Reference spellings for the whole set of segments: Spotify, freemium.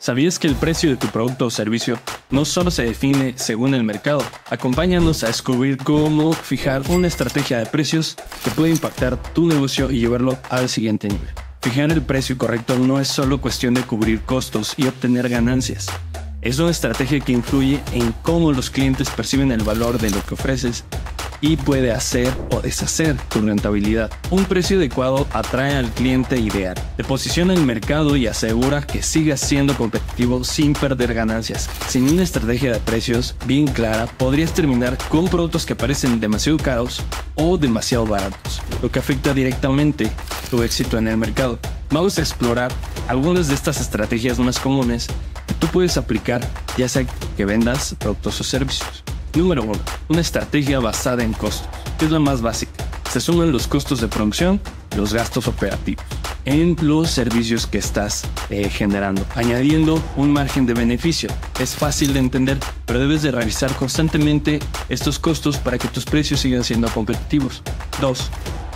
¿Sabías que el precio de tu producto o servicio no solo se define según el mercado? Acompáñanos a descubrir cómo fijar una estrategia de precios que puede impactar tu negocio y llevarlo al siguiente nivel. Fijar el precio correcto no es solo cuestión de cubrir costos y obtener ganancias. Es una estrategia que influye en cómo los clientes perciben el valor de lo que ofreces y puede hacer o deshacer tu rentabilidad. Un precio adecuado atrae al cliente ideal, te posiciona en el mercado y asegura que sigas siendo competitivo sin perder ganancias. Sin una estrategia de precios bien clara, podrías terminar con productos que parecen demasiado caros o demasiado baratos, lo que afecta directamente tu éxito en el mercado. Vamos a explorar algunas de estas estrategias más comunes que tú puedes aplicar, ya sea que vendas productos o servicios. Número 1. Una estrategia basada en costos, que es la más básica. Se suman los costos de producción y los gastos operativos en los servicios que estás generando, añadiendo un margen de beneficio. Es fácil de entender, pero debes de revisar constantemente estos costos para que tus precios sigan siendo competitivos. 2.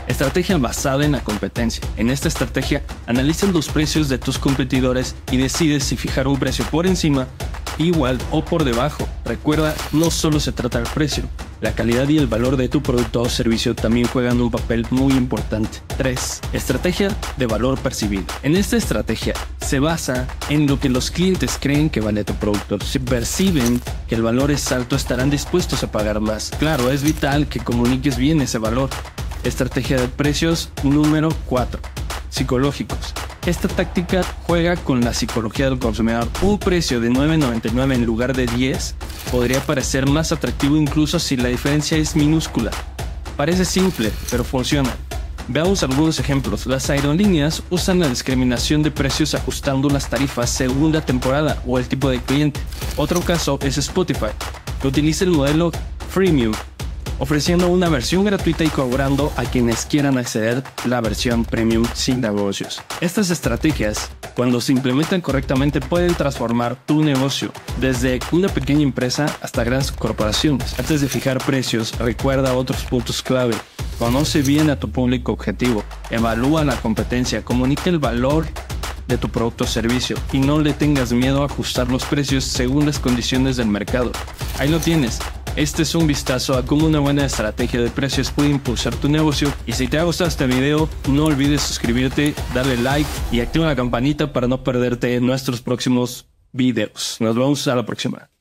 Estrategia basada en la competencia. En esta estrategia, analizas los precios de tus competidores y decides si fijar un precio por encima, igual o por debajo. Recuerda, no solo se trata del precio, la calidad y el valor de tu producto o servicio también juegan un papel muy importante. 3. Estrategia de valor percibido. En esta estrategia se basa en lo que los clientes creen que vale tu producto. Si perciben que el valor es alto, estarán dispuestos a pagar más. Claro, es vital que comuniques bien ese valor. Estrategia de precios número 4. Psicológicos. Esta táctica juega con la psicología del consumidor. Un precio de $9.99 en lugar de $10 podría parecer más atractivo incluso si la diferencia es minúscula. Parece simple, pero funciona. Veamos algunos ejemplos. Las aerolíneas usan la discriminación de precios ajustando las tarifas según la temporada o el tipo de cliente. Otro caso es Spotify, que utiliza el modelo freemium, ofreciendo una versión gratuita y cobrando a quienes quieran acceder la versión premium sin negocios. Estas estrategias, cuando se implementan correctamente, pueden transformar tu negocio, desde una pequeña empresa hasta grandes corporaciones. Antes de fijar precios, recuerda otros puntos clave. Conoce bien a tu público objetivo, evalúa la competencia, comunica el valor de tu producto o servicio y no le tengas miedo a ajustar los precios según las condiciones del mercado. Ahí lo tienes. Este es un vistazo a cómo una buena estrategia de precios puede impulsar tu negocio. Y si te ha gustado este video, no olvides suscribirte, darle like y activa la campanita para no perderte nuestros próximos videos. Nos vemos a la próxima.